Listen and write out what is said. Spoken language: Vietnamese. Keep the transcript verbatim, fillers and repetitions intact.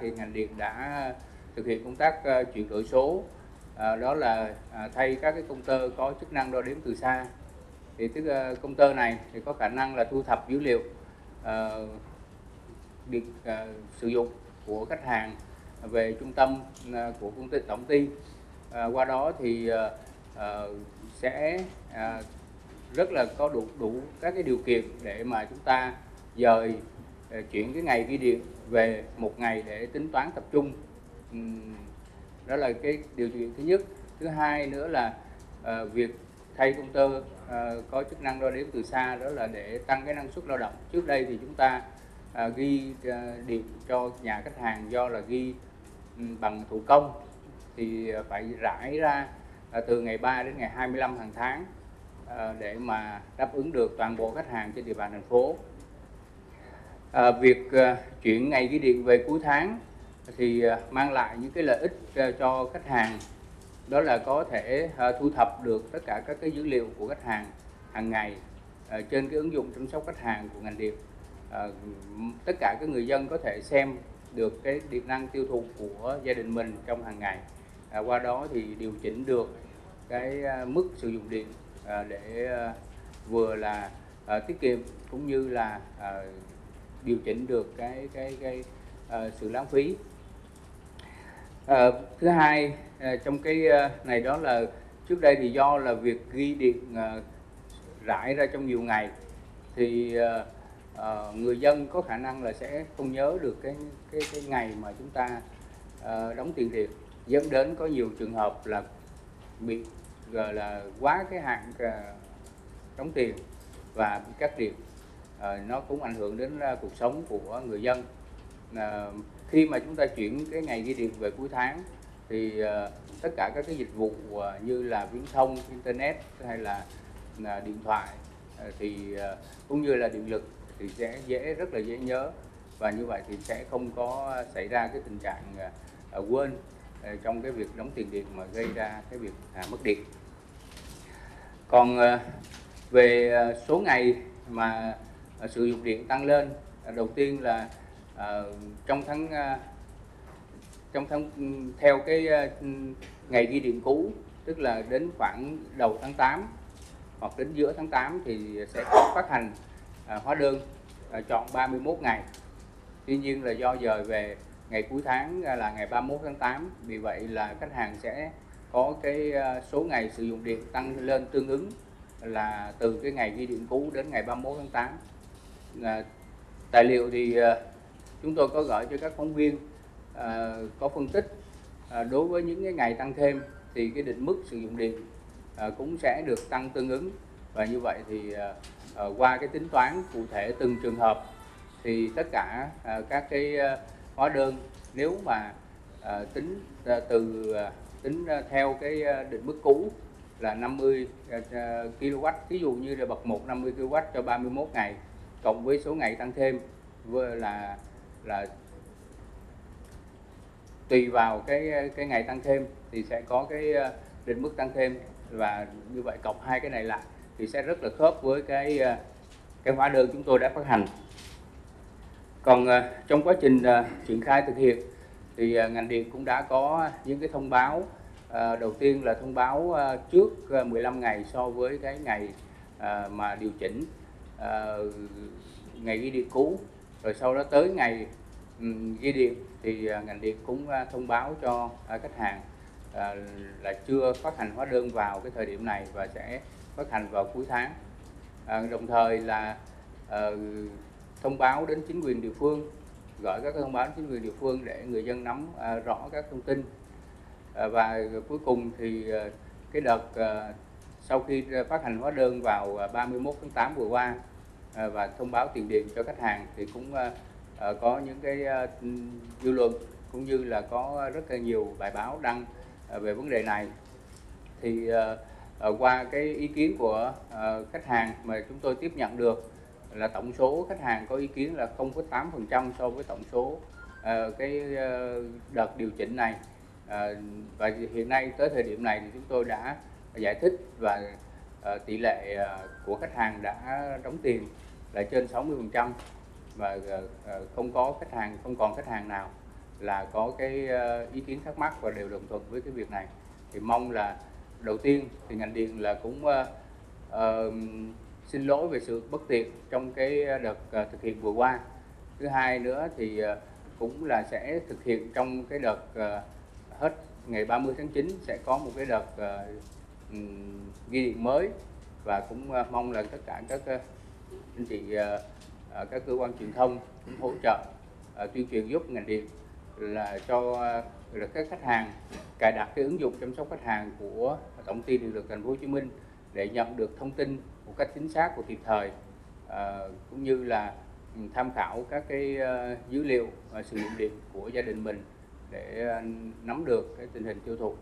thì ngành điện đã thực hiện công tác chuyển đổi số, đó là thay các cái công tơ có chức năng đo đếm từ xa. Thì tức công tơ này thì có khả năng là thu thập dữ liệu được sử dụng của khách hàng về trung tâm của công ty tổng ty, qua đó thì sẽ rất là có đủ đủ các cái điều kiện để mà chúng ta dời chuyển cái ngày ghi điện về một ngày để tính toán tập trung. Đó là cái điều kiện thứ nhất. Thứ hai nữa là việc thay công tơ có chức năng đo đếm từ xa, đó là để tăng cái năng suất lao động. Trước đây thì chúng ta ghi điện cho nhà khách hàng do là ghi bằng thủ công, thì phải rải ra từ ngày ba đến ngày hai mươi lăm hàng tháng để mà đáp ứng được toàn bộ khách hàng trên địa bàn thành phố. À, việc à, chuyển ngày ghi điện về cuối tháng thì à, mang lại những cái lợi ích à, cho khách hàng, đó là có thể à, thu thập được tất cả các cái dữ liệu của khách hàng hàng ngày à, trên cái ứng dụng chăm sóc khách hàng của ngành điện. À, tất cả các người dân có thể xem được cái điện năng tiêu thụ của gia đình mình trong hàng ngày, à, qua đó thì điều chỉnh được cái à, mức sử dụng điện à, để à, vừa là à, tiết kiệm cũng như là à, điều chỉnh được cái cái cái uh, sự lãng phí. Uh, thứ hai uh, trong cái uh, này đó là trước đây thì do là việc ghi điện uh, rải ra trong nhiều ngày thì uh, uh, người dân có khả năng là sẽ không nhớ được cái cái, cái ngày mà chúng ta uh, đóng tiền điện, dẫn đến có nhiều trường hợp là bị gọi là quá cái hạn uh, đóng tiền và bị cắt điện. À, nó cũng ảnh hưởng đến uh, cuộc sống của người dân. À, khi mà chúng ta chuyển cái ngày ghi điện về cuối tháng thì uh, tất cả các cái dịch vụ uh, như là viễn thông, internet hay là uh, điện thoại uh, thì uh, cũng như là điện lực thì sẽ dễ rất là dễ nhớ, và như vậy thì sẽ không có xảy ra cái tình trạng uh, uh, quên uh, trong cái việc đóng tiền điện mà gây ra cái việc uh, mất điện. Còn uh, về uh, số ngày mà sử dụng điện tăng lên, đầu tiên là uh, trong tháng uh, trong tháng theo cái uh, ngày ghi điện cũ, tức là đến khoảng đầu tháng tám hoặc đến giữa tháng tám thì sẽ có phát hành uh, hóa đơn uh, chọn ba mươi mốt ngày. Tuy nhiên là do dời về ngày cuối tháng uh, là ngày ba mươi mốt tháng tám, vì vậy là khách hàng sẽ có cái uh, số ngày sử dụng điện tăng lên tương ứng là từ cái ngày ghi điện cũ đến ngày ba mươi mốt tháng tám. À, tài liệu thì à, chúng tôi có gửi cho các phóng viên à, có phân tích à, đối với những cái ngày tăng thêm thì cái định mức sử dụng điện à, cũng sẽ được tăng tương ứng, và như vậy thì à, à, qua cái tính toán cụ thể từng trường hợp thì tất cả à, các cái à, hóa đơn nếu mà à, tính à, từ à, tính à, theo cái à, định mức cũ là năm mươi ki lô oát, ví dụ như là bậc một năm mươi ki lô oát cho ba mươi mốt ngày, cộng với số ngày tăng thêm là là tùy vào cái cái ngày tăng thêm thì sẽ có cái định mức tăng thêm, và như vậy cộng hai cái này lại thì sẽ rất là khớp với cái cái hóa đơn chúng tôi đã phát hành. Còn trong quá trình triển khai thực hiện thì ngành điện cũng đã có những cái thông báo. À, đầu tiên là thông báo à, trước à, mười lăm ngày so với cái ngày à, mà điều chỉnh à, ngày ghi điện cũ, rồi sau đó tới ngày um, ghi điện thì à, ngành điện cũng à, thông báo cho à, khách hàng à, là chưa phát hành hóa đơn vào cái thời điểm này và sẽ phát hành vào cuối tháng. À, đồng thời là à, thông báo đến chính quyền địa phương, gửi các thông báo đến chính quyền địa phương để người dân nắm à, rõ các thông tin. Và cuối cùng thì cái đợt sau khi phát hành hóa đơn vào ba mươi mốt tháng tám vừa qua và thông báo tiền điện cho khách hàng thì cũng có những cái dư luận cũng như là có rất là nhiều bài báo đăng về vấn đề này. Thì qua cái ý kiến của khách hàng mà chúng tôi tiếp nhận được là tổng số khách hàng có ý kiến là không phẩy tám phần trăm so với tổng số cái đợt điều chỉnh này. À, và hiện nay tới thời điểm này thì chúng tôi đã giải thích và à, tỷ lệ à, của khách hàng đã đóng tiền là trên sáu mươi phần trăm, và à, không có khách hàng không còn khách hàng nào là có cái ý kiến thắc mắc và đều đồng thuận với cái việc này. Thì mong là đầu tiên thì ngành điện là cũng uh, uh, xin lỗi về sự bất tiện trong cái đợt thực hiện vừa qua. Thứ hai nữa thì uh, cũng là sẽ thực hiện trong cái đợt uh, hết ngày ba mươi tháng chín sẽ có một cái đợt uh, ghi điện mới, và cũng uh, mong là tất cả các uh, anh chị uh, các cơ quan truyền thông cũng hỗ trợ uh, tuyên truyền giúp ngành điện là cho uh, là các khách hàng cài đặt cái ứng dụng chăm sóc khách hàng của Tổng ty Điện lực Thành phố Hồ Chí Minh để nhận được thông tin một cách chính xác và kịp thời, uh, cũng như là tham khảo các cái uh, dữ liệu uh, sử dụng điện của gia đình mình để uh, nắm được cái tình hình tiêu thụ.